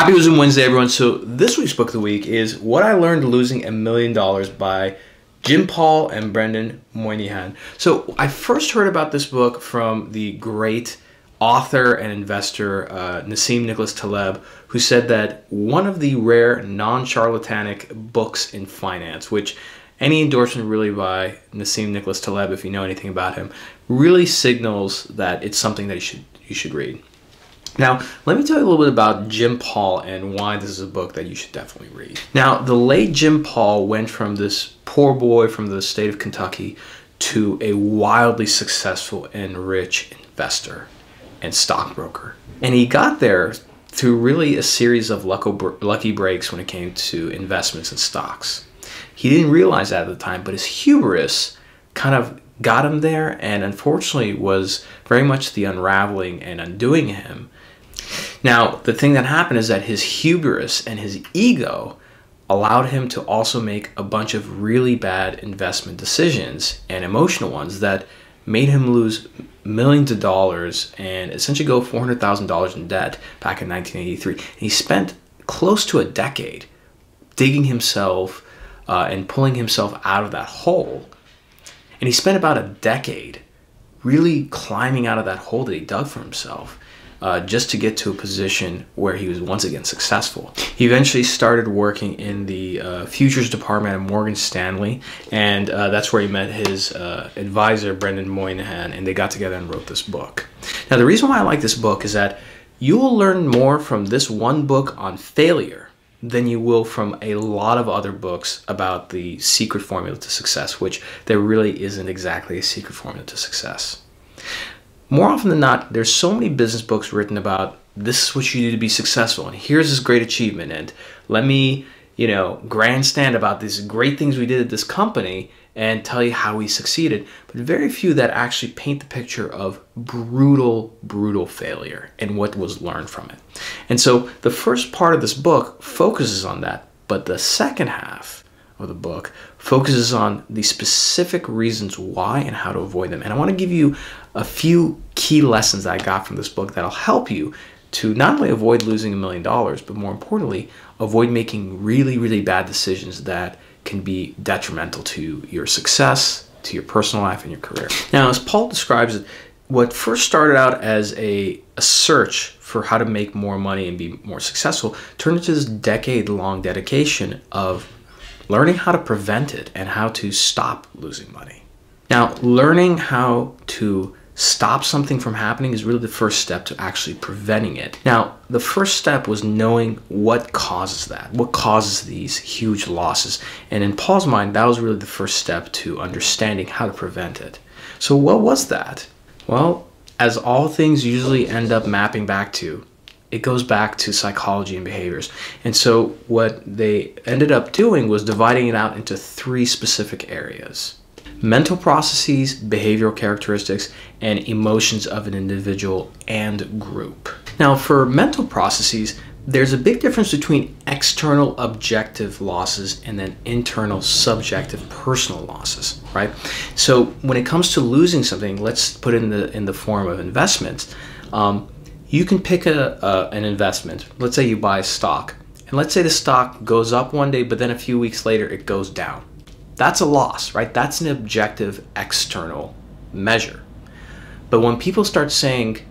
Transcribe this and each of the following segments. Happy Wisdom Wednesday, everyone. So this week's book of the week is What I Learned Losing $1 Million by Jim Paul and Brendan Moynihan. So I first heard about this book from the great author and investor Nassim Nicholas Taleb, who said that one of the rare non-charlatanic books in finance, which any endorsement really by Nassim Nicholas Taleb, if you know anything about him, really signals that it's something that you should read. Now, let me tell you a little bit about Jim Paul and why this is a book that you should definitely read. Now, the late Jim Paul went from this poor boy from the state of Kentucky to a wildly successful and rich investor and stockbroker. And he got there through really a series of lucky breaks when it came to investments and stocks. He didn't realize that at the time, but his hubris kind of got him there, and unfortunately was very much the unraveling and undoing him. Now, the thing that happened is that his hubris and his ego allowed him to also make a bunch of really bad investment decisions and emotional ones that made him lose millions of dollars and essentially go $400,000 in debt back in 1983. And he spent close to a decade digging himself and pulling himself out of that hole. And he spent about a decade really climbing out of that hole that he dug for himself just to get to a position where he was once again successful. He eventually started working in the futures department at Morgan Stanley, and that's where he met his advisor, Brendan Moynihan, and they got together and wrote this book. Now, the reason why I like this book is that you will learn more from this one book on failure than you will from a lot of other books about the secret formula to success, which there really isn't exactly a secret formula to success. More often than not, there's so many business books written about this is what you do to be successful, and here's this great achievement, and let me, you know, grandstand about these great things we did at this company and tell you how we succeeded, but very few that actually paint the picture of brutal, brutal failure and what was learned from it. And so the first part of this book focuses on that, but the second half of the book focuses on the specific reasons why and how to avoid them. And I want to give you a few key lessons that I got from this book that'll help you to not only avoid losing $1 million, but more importantly, avoid making really, really bad decisions that can be detrimental to your success, to your personal life, and your career. Now, as Paul describes it, what first started out as a search for how to make more money and be more successful turned into this decade-long dedication of learning how to prevent it and how to stop losing money. Now, learning how to stop something from happening is really the first step to actually preventing it. Now, the first step was knowing what causes that, what causes these huge losses. And in Paul's mind, that was really the first step to understanding how to prevent it. So what was that? Well, as all things usually end up mapping back to, it goes back to psychology and behaviors. And so what they ended up doing was dividing it out into three specific areas: mental processes, behavioral characteristics, and emotions of an individual and group. Now, for mental processes, there's a big difference between external objective losses and then internal subjective personal losses, right? So when it comes to losing something, let's put it in the form of investments. You can pick an investment. Let's say you buy a stock, and let's say the stock goes up one day, but then a few weeks later it goes down. That's a loss, right? That's an objective external measure. But when people start saying,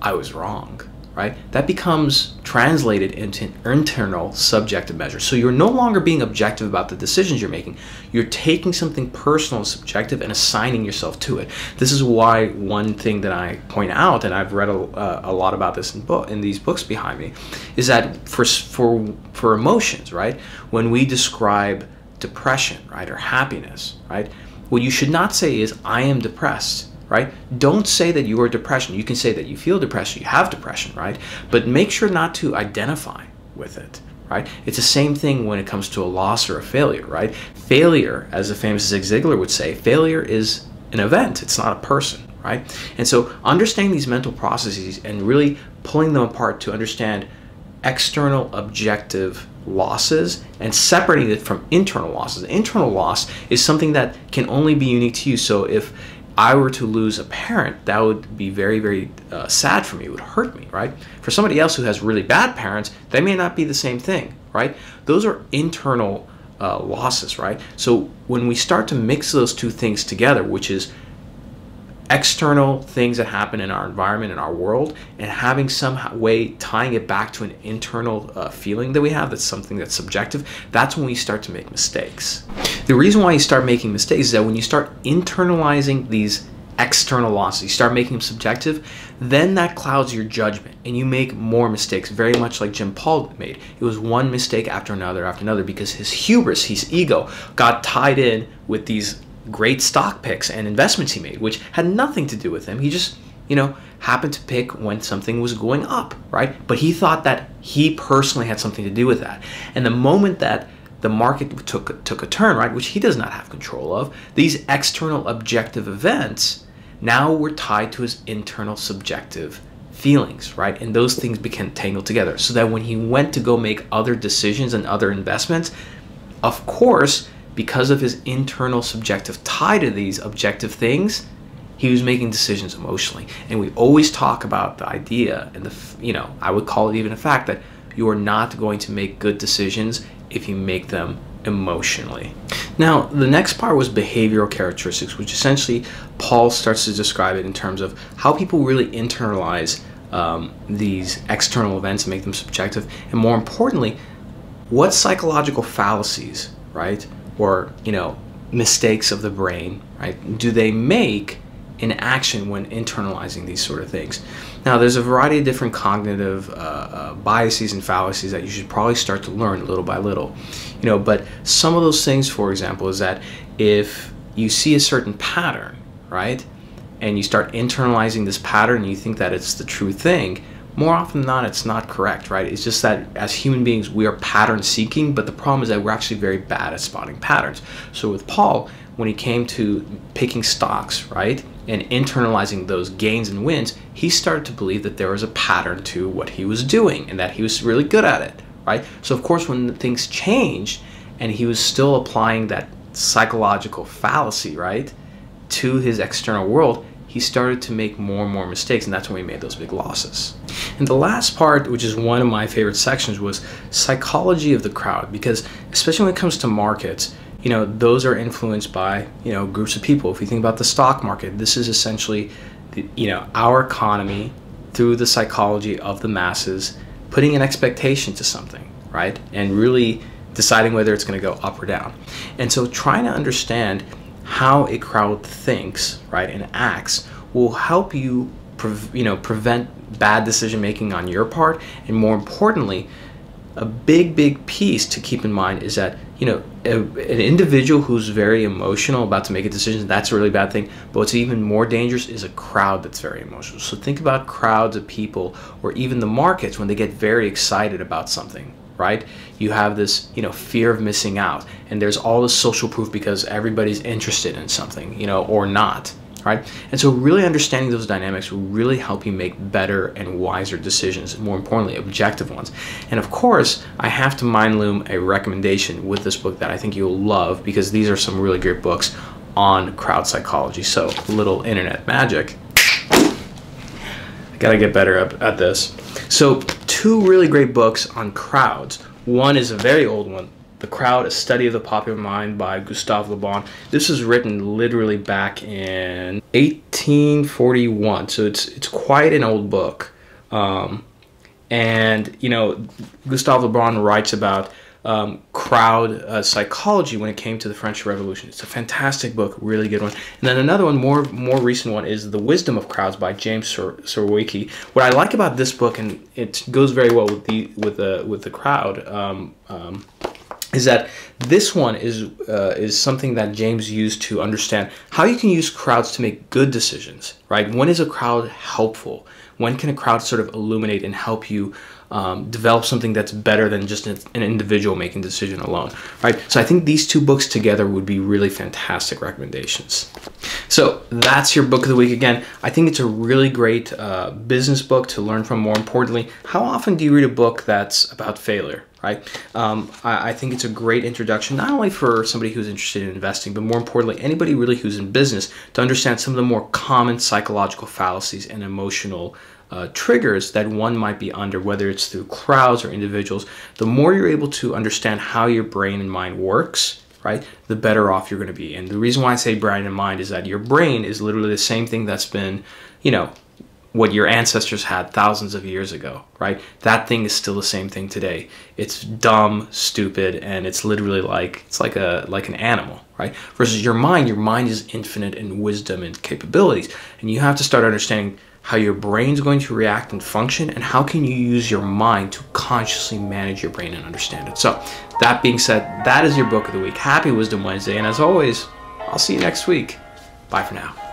I was wrong, right? That becomes translated into an internal subjective measure. So you're no longer being objective about the decisions you're making. You're taking something personal and subjective and assigning yourself to it. This is why one thing that I point out, and I've read a lot about this in these books behind me, is that for emotions, right? When we describe depression, right, or happiness, right, what you should not say is I am depressed, right? Don't say that you are depression. You can say that you feel depression, you have depression, right? But make sure not to identify with it, right? It's the same thing when it comes to a loss or a failure, right? Failure, as the famous Zig Ziglar would say, failure is an event, it's not a person, right? And so understanding these mental processes and really pulling them apart to understand external objective losses and separating it from internal losses. Internal loss is something that can only be unique to you. So if I were to lose a parent, that would be very, very sad for me. It would hurt me, right? For somebody else who has really bad parents, they may not be the same thing, right? Those are internal losses, right? So when we start to mix those two things together, which is external things that happen in our environment, in our world, and having some way tying it back to an internal feeling that we have, that's something that's subjective, that's when we start to make mistakes. The reason why you start making mistakes is that when you start internalizing these external losses, you start making them subjective, then that clouds your judgment and you make more mistakes, very much like Jim Paul made. It was one mistake after another, because his hubris, his ego, got tied in with these great stock picks and investments he made, which had nothing to do with him. He just, you know, happened to pick when something was going up, right? But he thought that he personally had something to do with that. And the moment that the market took a turn, right, which he does not have control of, these external objective events now were tied to his internal subjective feelings, right? And those things became tangled together, so that when he went to go make other decisions and other investments, of course, because of his internal subjective tie to these objective things, he was making decisions emotionally. And we always talk about the idea, and the, you know, I would call it even a fact, that you are not going to make good decisions if you make them emotionally. Now, the next part was behavioral characteristics, which essentially Paul starts to describe it in terms of how people really internalize these external events and make them subjective, and more importantly, what psychological fallacies, right, or, you know, mistakes of the brain, right, do they make in action when internalizing these sort of things. Now, there's a variety of different cognitive biases and fallacies that you should probably start to learn little by little, you know, but some of those things, for example, is that if you see a certain pattern, right, and you start internalizing this pattern and you think that it's the true thing, more often than not, it's not correct, right? It's just that as human beings, we are pattern seeking, but the problem is that we're actually very bad at spotting patterns. So with Paul, when he came to picking stocks, right, and internalizing those gains and wins, he started to believe that there was a pattern to what he was doing and that he was really good at it, right? So of course, when things changed and he was still applying that psychological fallacy, right, to his external world, he started to make more and more mistakes, and that's when we made those big losses. And the last part, which is one of my favorite sections, was psychology of the crowd, because especially when it comes to markets, you know, those are influenced by, you know, groups of people. If you think about the stock market, this is essentially, you know, our economy through the psychology of the masses, putting an expectation to something, right? And really deciding whether it's going to go up or down. And so trying to understand how a crowd thinks, right, and acts will help you, you know, prevent bad decision-making on your part. And more importantly, a big piece to keep in mind is that, you know, an individual who's very emotional about to make a decision, that's a really bad thing. But what's even more dangerous is a crowd that's very emotional. So think about crowds of people, or even the markets, when they get very excited about something, right? You have this, you know, fear of missing out, and there's all this social proof because everybody's interested in something, you know, or not, right? And so really understanding those dynamics will really help you make better and wiser decisions, and more importantly, objective ones. And of course, I have to mind loom a recommendation with this book that I think you'll love, because these are some really great books on crowd psychology. So little internet magic. I gotta get better at this. So two really great books on crowds. One is a very old one, The Crowd, A Study of the Popular Mind by Gustave Le Bon. This is written literally back in 1841, so it's quite an old book. And, you know, Gustave Le Bon writes about crowd psychology when it came to the French Revolution. It's a fantastic book, really good one. And then another one, more recent one, is The Wisdom of Crowds by James Surowiecki. What I like about this book, and it goes very well with the crowd, is that this one is something that James used to understand how you can use crowds to make good decisions, right? When is a crowd helpful? When can a crowd sort of illuminate and help you develop something that's better than just an individual making decision alone, right? So I think these two books together would be really fantastic recommendations. So that's your book of the week. Again, I think it's a really great business book to learn from. More importantly, how often do you read a book that's about failure, right? I think it's a great introduction, not only for somebody who's interested in investing, but more importantly, anybody really who's in business, to understand some of the more common psychological fallacies and emotional triggers that one might be under, whether it's through crowds or individuals. The more you're able to understand how your brain and mind works, right, the better off you're going to be. And the reason why I say brain and mind is that your brain is literally the same thing that's been, you know, what your ancestors had thousands of years ago, right? That thing is still the same thing today. It's dumb, stupid, and it's literally like, it's like an animal, right? Versus your mind is infinite in wisdom and capabilities. And you have to start understanding how your brain's going to react and function, and how can you use your mind to consciously manage your brain and understand it. So that being said, that is your book of the week. Happy Wisdom Wednesday. And as always, I'll see you next week. Bye for now.